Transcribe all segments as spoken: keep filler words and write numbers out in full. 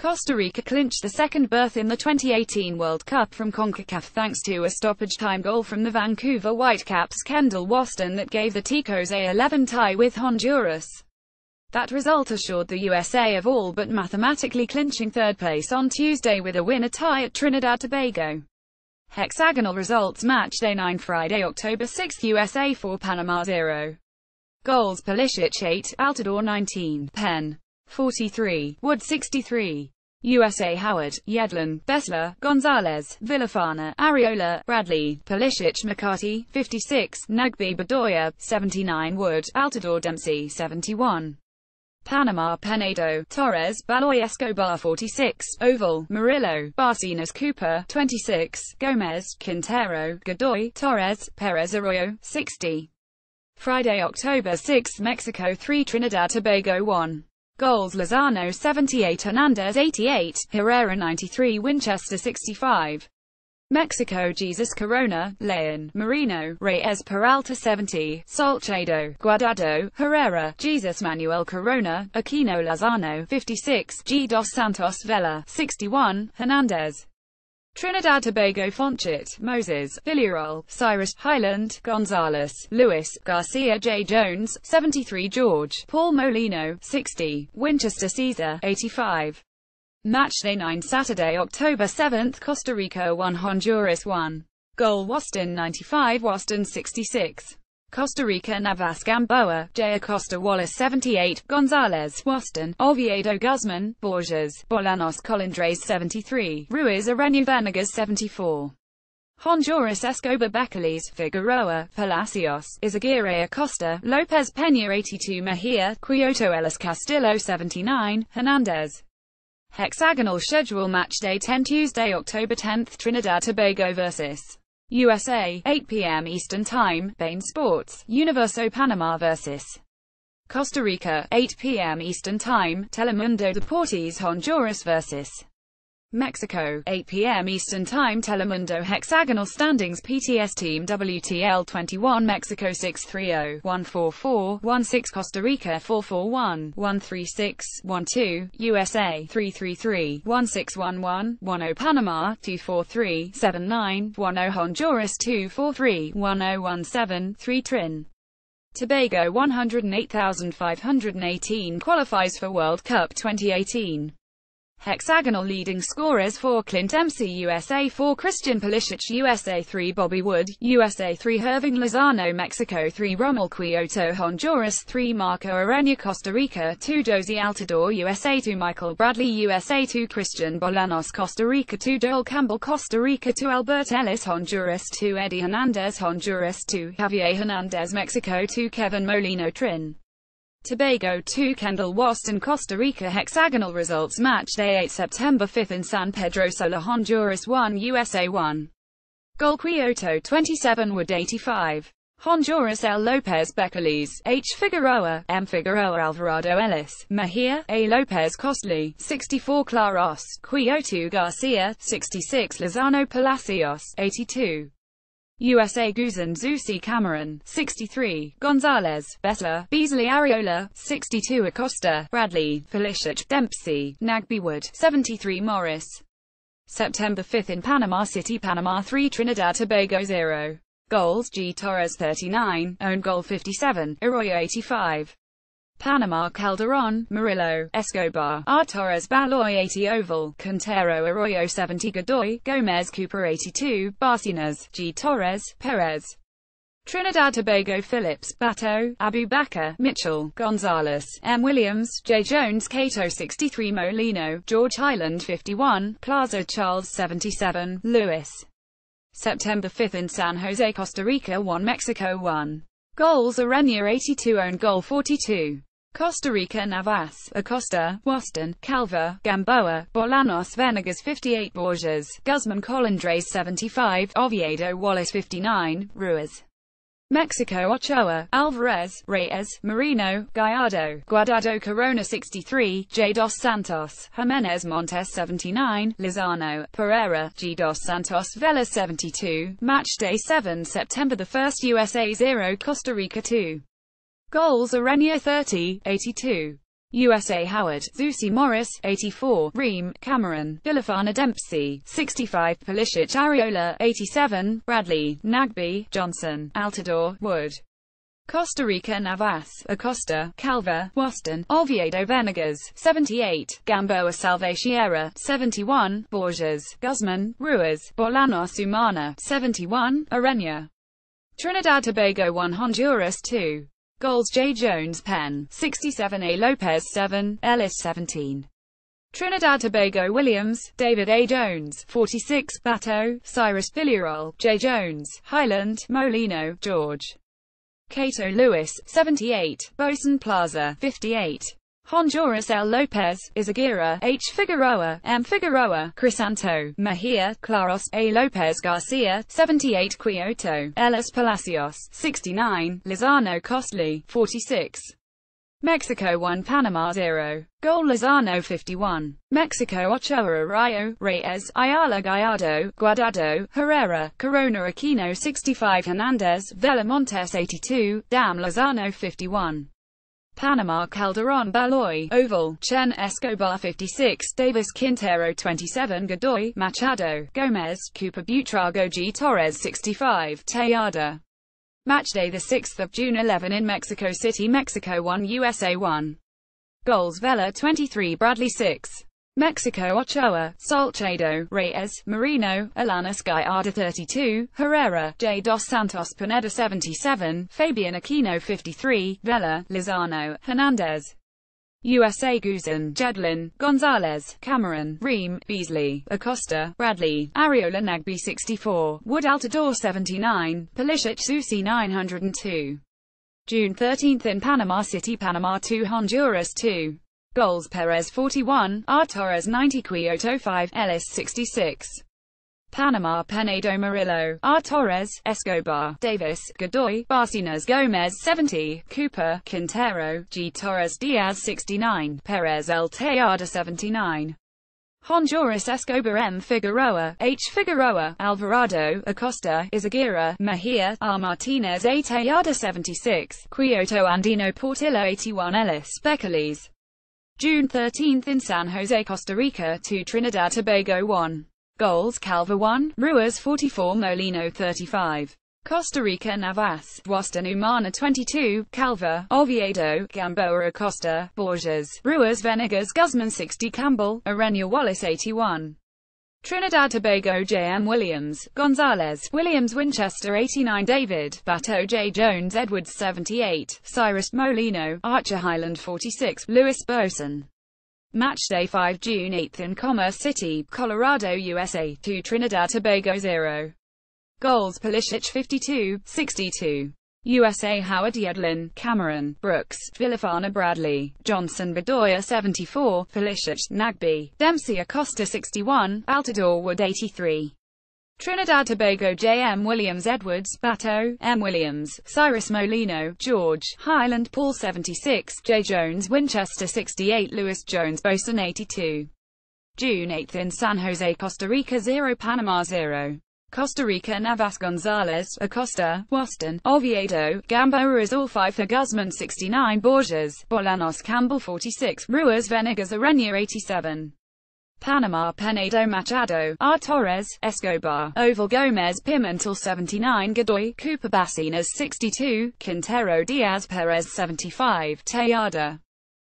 Costa Rica clinched the second berth in the twenty eighteen World Cup from CONCACAF thanks to a stoppage-time goal from the Vancouver Whitecaps' Kendall Waston that gave the Ticos a eleven tie with Honduras. That result assured the U S A of all but mathematically clinching third place on Tuesday with a winner tie at Trinidad-Tobago. Hexagonal results: Matchday nine Friday, October sixth, U S A four Panama zero. Goals: Pulisic eight, Altidore nineteen, Penn forty-three, Wood sixty-three. U S A: Howard, Yedlin, Bessler, Gonzalez, Villafana, Areola, Bradley, Pulisic, McCarty fifty-six, Nagbe Bedoya seventy-nine, Wood, Altidore, Dempsey seventy-one. Panama: Penedo, Torres, Baloy, Escobar forty-six, Oval, Murillo, Barcenas, Cooper twenty-six, Gomez, Quintero, Godoy, Torres, Perez Arroyo sixty. Friday, October sixth, Mexico three, Trinidad-Tobago one. Goals: Lozano seventy-eight, Hernandez eighty-eight, Herrera ninety-three, Winchester sixty-five. Mexico: Jesus, Corona, Leon, Marino, Reyes, Peralta seventy, Salcedo, Guardado, Herrera, Jesus, Manuel Corona, Aquino, Lozano fifty-six, G. Dos Santos, Vela sixty-one, Hernandez. Trinidad-Tobago: Fonchet, Moses, Villarreal, Cyrus, Highland, Gonzalez, Lewis, Garcia, J. Jones seventy-three, George, Paul Molino sixty, Winchester, Caesar eighty-five. Matchday nine Saturday, October seventh, Costa Rica one, Honduras one. Goal: Waston ninety-five, Waston sixty-six. Costa Rica: Navas, Gamboa, J. Acosta, Wallace seventy-eight, Gonzalez, Waston, Oviedo, Guzman, Borges, Bolanos, Colindres seventy-three, Ruiz, Arena, Venegas seventy-four. Honduras: Escobar, Bekeles, Figueroa, Palacios, Izaguirre, Acosta, Lopez, Peña eighty-two, Mejia, Quioto, Ellis, Castillo seventy-nine, Hernandez. Hexagonal schedule: Matchday ten Tuesday, October tenth, Trinidad-Tobago versus U S A, eight p m Eastern Time, Bein Sports, Universo Panamá versus Costa Rica, eight p m Eastern Time, Telemundo Deportes. Honduras versus Mexico, eight p m Eastern Time, Telemundo. Hexagonal standings: P T S Team W T L twenty-one, Mexico six three zero, one four four, one six, Costa Rica four four one, one three six, one two, U S A three three three, one six one one, one zero, Panama two four three, seven nine, one zero, Honduras two four three, one zero one seven, three, Trinidad-Tobago one hundred eight thousand five hundred eighteen qualifies for World Cup twenty eighteen. Hexagonal leading scorers: four Clint Dempsey, U S A four, Christian Pulisic, U S A three, Bobby Wood, U S A three, Irving Lozano, Mexico three, Rommel Quioto, Honduras three, Marco Arana, Costa Rica two, Josie Altidore, U S A two, Michael Bradley, U S A two, Christian Bolanos, Costa Rica two, Doyle Campbell, Costa Rica two, Albert Ellis, Honduras two, Eddie Hernandez, Honduras two, Javier Hernandez, Mexico two, Kevin Molino, Trinidad Tobago two, Kendall Waston, Costa Rica. Hexagonal results: Matchday eight September fifth in San Pedro Sula, Honduras one, U S A one. Goal: Quioto twenty-seven, Wood eighty-five. Honduras: L. Lopez, Bekeles, H. Figueroa, M. Figueroa, Alvarado, Ellis, Mejia, A. Lopez, Costly sixty-four, Claros, Quioto, Garcia sixty-six, Lozano, Palacios eighty-two. U S A: Guzan, Zusi, Cameron sixty-three, Gonzalez, Bessler, Beasley, Areola sixty-two, Acosta, Bradley, Pulisic, Dempsey, Nagbe, Wood seventy-three, Morris. September fifth in Panama City, Panama three, Trinidad-Tobago zero. Goals: G. Torres thirty-nine, own goal fifty-seven, Arroyo eighty-five. Panama: Calderon, Murillo, Escobar, R. Torres, Baloy eighty, Oval, Quintero, Arroyo seventy, Godoy, Gomez, Cooper eighty-two, Barcenas, G. Torres, Perez. Trinidad-Tobago: Phillips, Bato, Abubakar, Mitchell, Gonzalez, M. Williams, J. Jones, Cato sixty-three, Molino, George, Highland fifty-one, Plaza, Charles seventy-seven, Lewis. September fifth in San Jose, Costa Rica one, Mexico one. Goals: Arena eighty-two, own goal forty-two. Costa Rica: Navas, Acosta, Waston, Calva, Gamboa, Bolanos, Venegas fifty-eight, Borges, Guzman, Colindres seventy-five, Oviedo, Wallace fifty-nine, Ruiz. Mexico: Ochoa, Alvarez, Reyes, Marino, Gallardo, Guardado, Corona sixty-three, J. Dos Santos, Jimenez, Montes seventy-nine, Lozano, Pereira, G. Dos Santos, Vela seventy-two. Matchday seven September first, U S A zero, Costa Rica two. Goals: Arena thirty, eighty-two. U S A Howard, Zusi Morris, eighty-four, Ream, Cameron, Vilifana Dempsey, sixty-five, Pulisic Areola, eighty-seven, Bradley, Nagbe, Johnson, Altidore, Wood, Costa Rica Navas, Acosta, Calva, Waston, Oviedo Venegas, seventy-eight, Gamboa Salvatierra, seventy-one, Borges, Guzman, Ruiz, Bolanos Umana, seventy-one, Arena, Trinidad-Tobago one, Honduras two. Goals J. Jones Penn, sixty-seven, A. Lopez seven, Ellis seventeen. Trinidad-Tobago Williams, David A. Jones, forty-six, Bato, Cyrus Villarol, J. Jones, Highland, Molino, George, Cato Lewis, seventy-eight, Boson Plaza, fifty-eight, Honduras L. Lopez, Izaguirre, H. Figueroa, M. Figueroa, Crisanto, Mejia, Claros, A. Lopez Garcia, seventy-eight, Quioto, Ellis Palacios, sixty-nine, Lozano Costly, forty-six. Mexico one, Panama zero. Goal Lozano fifty-one. Mexico Ochoa Arroyo, Reyes, Ayala Gallardo, Guardado, Herrera, Corona Aquino sixty-five, Hernandez, Vellamontes eighty-two, Dam Lozano fifty-one. Panama Calderon Baloy, Oval, Chen Escobar fifty-six, Davis Quintero twenty-seven, Godoy, Machado, Gomez, Cooper Butrago G. Torres sixty-five, Tejada. Matchday the sixth of June eleven in Mexico City, Mexico one, U S A one. Goals Vela twenty-three, Bradley six. Mexico Ochoa, Salcedo, Reyes, Marino, Alanis Gallardo thirty-two, Herrera, J. Dos Santos Pineda seventy-seven, Fabian Aquino fifty-three, Vela, Lozano, Hernandez. U S A Guzan, Jedlin, Gonzalez, Cameron, Ream, Beasley, Acosta, Bradley, Areola Nagbe sixty-four, Wood Altidore seventy-nine, Pulisic Zusi nine hundred two. June thirteenth in Panama City, Panama two, Honduras two. Goals Perez forty-one, R. Torres ninety, Quioto five, Ellis sixty-six. Panama Penedo Murillo, R. Torres, Escobar, Davis, Godoy, Barcenas Gomez seventy, Cooper, Quintero, G. Torres Diaz sixty-nine, Perez L. Tejada seventy-nine. Honduras Escobar M. Figueroa, H. Figueroa, Alvarado, Acosta, Izaguirre, Mejia, R. Martinez A. Tejada seventy-six, Quioto Andino Portillo eighty-one, Ellis Beccles. June thirteenth in San Jose, Costa Rica two, Trinidad-Tobago one. Goals Calva one, Ruiz forty-four, Molino thirty-five. Costa Rica Navas, Waston Umana twenty-two, Calva, Oviedo, Gamboa Acosta, Borges, Ruiz Venegas Guzman sixty, Campbell, Arena Wallace eighty-one. Trinidad-Tobago J. M. Williams, Gonzalez, Williams Winchester eighty-nine, David, Bato J. Jones Edwards seventy-eight, Cyrus Molino, Archer Highland forty-six, Luis Boson. Matchday the fifth of June eighth in Commerce City, Colorado, U S A two, Trinidad-Tobago zero. Goals Pulisic fifty-two, sixty-two. U S A Howard Yedlin, Cameron, Brooks, Vilifana Bradley, Johnson Bedoya seventy-four, Pulisic, Nagbe, Dempsey Acosta sixty-one, Altidore Wood eighty-three. Trinidad-Tobago J. M. Williams Edwards, Bato, M. Williams, Cyrus Molino, George, Highland Paul seventy-six, J. Jones Winchester sixty-eight, Lewis Jones Boson eighty-two. June eighth in San Jose, Costa Rica zero, Panama zero. Costa Rica Navas Gonzalez, Acosta, Waston, Oviedo, Gamboa Ruiz all five, Guzman sixty-nine, Borges, Bolanos Campbell forty-six, Ruiz Venegas Arena eighty-seven. Panama Penedo Machado, R. Torres, Escobar, Oval Gomez Pimentel seventy-nine, Godoy, Cooper Bacenas sixty-two, Quintero Diaz Perez seventy-five, Tejada.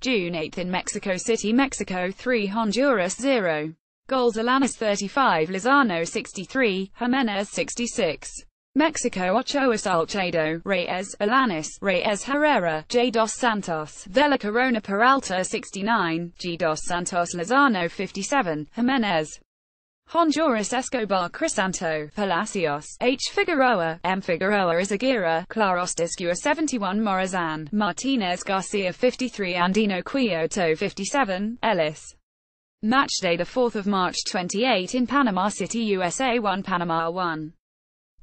June eighth in Mexico City, Mexico three, Honduras zero. Goals Alanis thirty-five, Lozano sixty-three, Jimenez sixty-six. Mexico Ochoa Salcedo, Reyes, Alanis, Reyes Herrera, J. Dos Santos, Vela Corona Peralta sixty-nine, G. Dos Santos Lozano fifty-seven, Jimenez. Honduras Escobar Crisanto, Palacios, H. Figueroa, M. Figueroa Izaguirre, Claros Discua seventy-one, Morazan, Martinez Garcia fifty-three, Andino Quioto fifty-seven, Ellis. Matchday the fourth of March twenty-eight in Panama City, U S A one, Panama one.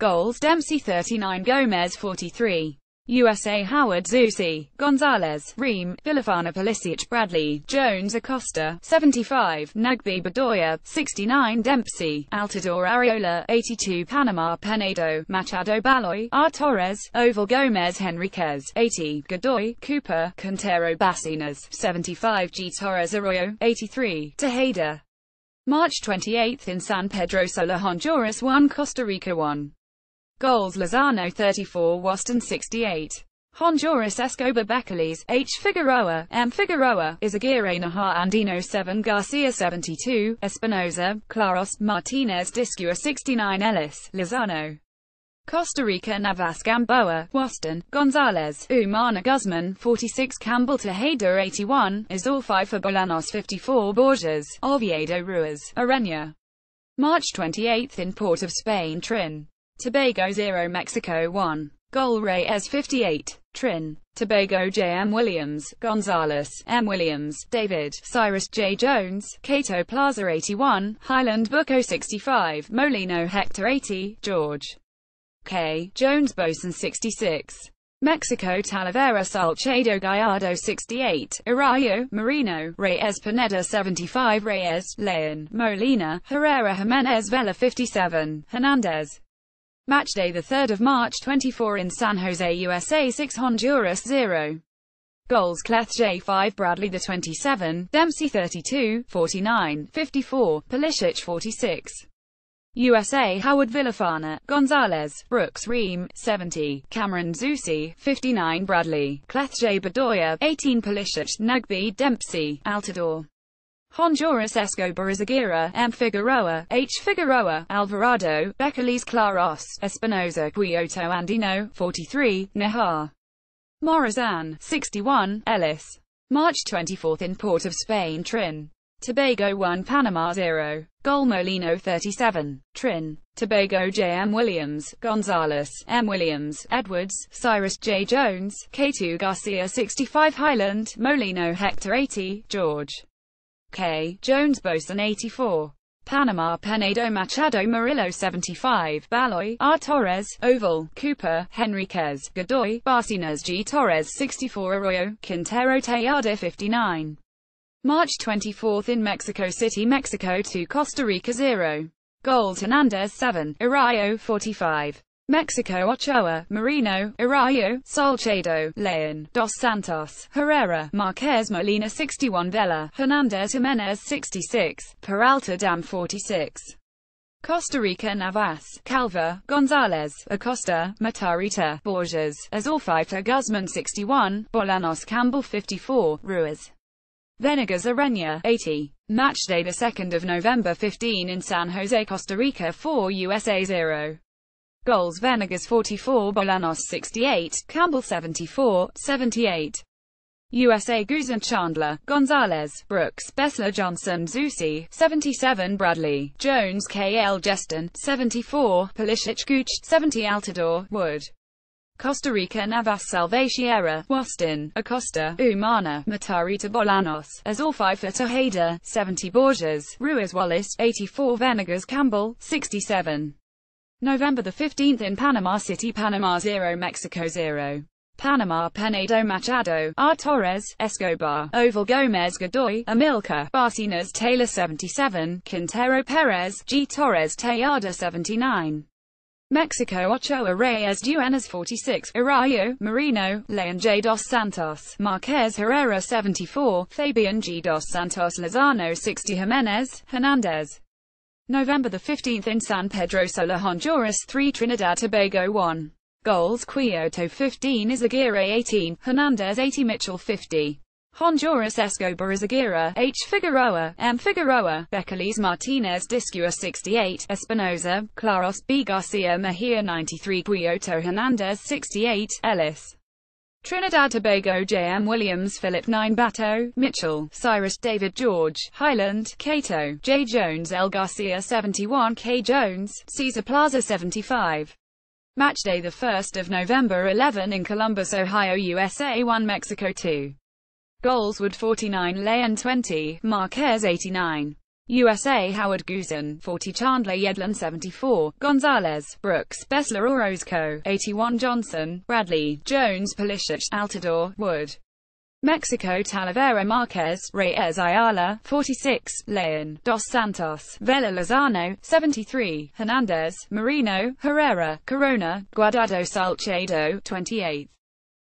Goals Dempsey thirty-nine, Gomez forty-three. U S A Howard, Zusi, Gonzalez, Ream, Vilifana, Pulisic, Bradley, Jones, Acosta, seventy-five, Nagbe, Bedoya, sixty-nine, Dempsey, Altidore, Areola, eighty-two, Panama, Penedo, Machado, Baloy, R. Torres, Oval, Gomez, Henriquez, eighty, Godoy, Cooper, Quintero, Bacinas, seventy-five, G. Torres, Arroyo, eighty-three, Tejeda. March twenty-eighth in San Pedro Sula, Honduras one, Costa Rica one. Goals: Lozano thirty-four, Waston sixty-eight. Honduras: Escobar, Bekeles, H. Figueroa, M. Figueroa, Izaguirre, Najar, Andino seven, Garcia seventy-two, Espinoza, Claros, Martinez, Discua sixty-nine, Ellis, Lozano. Costa Rica: Navas, Gamboa, Waston, Gonzalez, Umana, Guzman forty-six, Campbell, Tejeda eighty-one, Azulfi, for Bolanos fifty-four, Borges, Oviedo, Ruiz, Arena. March twenty-eighth in Port of Spain, Trin. Tobago zero, Mexico one. Goal: Reyes fifty-eight, Trin. Tobago: J. M. Williams, Gonzalez, M. Williams, David, Cyrus, J. Jones, Cato, Plaza eighty-one, Highland, Bucco sixty-five, Molino, Hector eighty, George K. Jones, Boson sixty-six. Mexico: Talavera, Salcedo, Gallardo sixty-eight, Arroyo, Marino, Reyes, Pineda seventy-five, Reyes, Leon, Molina, Herrera, Jimenez, Vela fifty-seven, Hernandez. Matchday the third of March twenty-four in San Jose, U S A six, Honduras zero. Goals: Cleth J. five, Bradley the twenty-seven, Dempsey thirty-two, forty-nine, fifty-four, Pulisic forty-six. U S A Howard, Vilifana, Gonzalez, Brooks, Ream, seventy, Cameron, Zusi, fifty-nine, Bradley, Cleth J. Bedoya, eighteen, Pulisic, Nagbe, Dempsey, Altidore. Honduras: Escobar, Izaguirre, M. Figueroa, H. Figueroa, Alvarado, Bekeles, Claros, Espinoza, Quioto, Andino, forty-three, Najar, Morazan, sixty-one, Ellis. March twenty-fourth in Port of Spain, Trin. Tobago one, Panama zero. Goal: Molino thirty-seven, Trin. Tobago: J. M. Williams, Gonzalez, M. Williams, Edwards, Cyrus, J. Jones, Cato, Garcia sixty-five, Highland, Molino, Hector eighty, George K. Jones, Boson eighty-four. Panama: Penedo, Machado, Murillo seventy-five, Baloy, R. Torres, Oval, Cooper, Henriquez, Godoy, Barcinas, G. Torres sixty-four, Arroyo, Quintero, Tejada fifty-nine. March twenty-fourth in Mexico City, Mexico two, Costa Rica zero. Goals: Hernandez seven, Arroyo forty-five. Mexico: Ochoa, Marino, Arroyo, Salcedo, Leon, Dos Santos, Herrera, Marquez, Molina sixty-one, Vela, Hernandez, Jimenez sixty-six, Peralta, Dam forty-six. Costa Rica: Navas, Calva, Gonzalez, Acosta, Matarrita, Borges, Azulfi, Guzman sixty-one, Bolanos, Campbell fifty-four, Ruiz, Venegas, Arena eighty. Matchday the second of November fifteen in San Jose, Costa Rica four, U S A zero. Goals: Venegas forty-four, Bolanos sixty-eight, Campbell seventy-four, seventy-eight. U S A: Guzman, Chandler, Gonzalez, Brooks, Bessler, Johnson, Zusi seventy-seven, Bradley, Jones, K. L. Jeston seventy-four, Pulisic, Gooch seventy, Altidore, Wood. Costa Rica: Navas, Salvatierra, Waston, Acosta, Umana, Matarrita, Bolanos, Azulfi, Tejeda seventy, Borges, Ruiz, Wallace eighty-four, Venegas, Campbell sixty-seven. November the fifteenth in Panama City, Panama zero, Mexico zero. Panama: Penedo, Machado, R. Torres, Escobar, Oval, Gomez, Godoy, Amilcar, Barcinas, Taylor seventy-seven, Quintero, Perez, G. Torres, Tejada seventy-nine. Mexico: Ochoa, Reyes, Duenas forty-six, Arroyo, Marino, Leon, J. Dos Santos, Marquez, Herrera seventy-four, Fabian, G. Dos Santos, Lozano sixty, Jimenez, Hernandez. November the fifteenth in San Pedro Sula, Honduras three, Trinidad-Tobago one. Goals: Quioto fifteen, Izaguirre eighteen, Hernandez eighty, Mitchell fifty. Honduras: Escobar, Izaguirre, H. Figueroa, M. Figueroa, Bekeles, Martinez, Discua sixty-eight, Espinoza, Claros, B. Garcia, Mejia ninety-three, Quioto, Hernandez sixty-eight, Ellis. Trinidad-Tobago: J. M. Williams, Philip nine, Bato, Mitchell, Cyrus, David, George, Highland, Cato, J. Jones, L. Garcia seventy-one, K. Jones, Cesar Plaza seventy-five. Matchday the first of November eleven in Columbus, Ohio, U S A one, Mexico two. Goals: Wood forty-nine, Leon twenty, Marquez eighty-nine. U S A Howard Goosen, forty Chandler Yedlin seventy-four, Gonzalez, Brooks, Bessler Orozco, eighty-one Johnson, Bradley, Jones Pulisic, Altidore, Wood. Mexico Talavera Marquez, Reyes Ayala, forty-six, Leon, Dos Santos, Vela Lozano, seventy-three, Hernandez, Marino, Herrera, Corona, Guardado Salcedo, twenty-eight.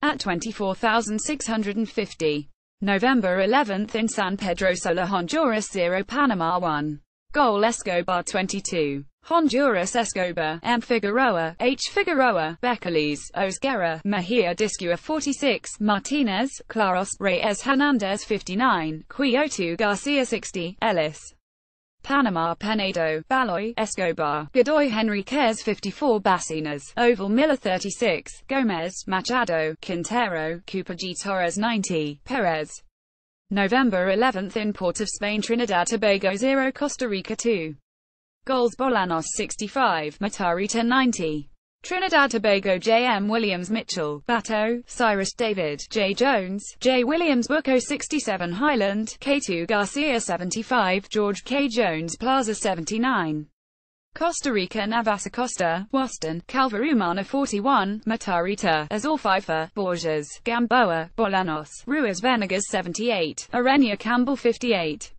At twenty-four thousand six hundred fifty. November eleventh in San Pedro Sula, Honduras zero Panama one. Goal Escobar twenty-two. Honduras Escobar, M. Figueroa, H. Figueroa, Bekeles, Osguera, Mejia Discua forty-six, Martinez, Claros, Reyes Hernandez fifty-nine, Quioto Garcia sixty, Ellis. Panama Penedo, Baloy, Escobar, Godoy Henriquez fifty-four, Bacinas, Oval Miller thirty-six, Gomez, Machado, Quintero, Cooper G. Torres ninety, Perez. November eleventh in Port of Spain Trinidad-Tobago zero, Costa Rica two. Goals Bolanos sixty-five, Matarrita ninety. Trinidad-Tobago J. M. Williams Mitchell, Bato, Cyrus David, J. Jones, J. Williams Bucco sixty-seven Highland, K two Garcia seventy-five George K. Jones Plaza seventy-nine. Costa Rica Navas Acosta, Waston, Calvarumana forty-one, Matarrita, Azorfaifa, Borges, Gamboa, Bolanos, Ruiz Venegas seventy-eight, Arenia Campbell fifty-eight.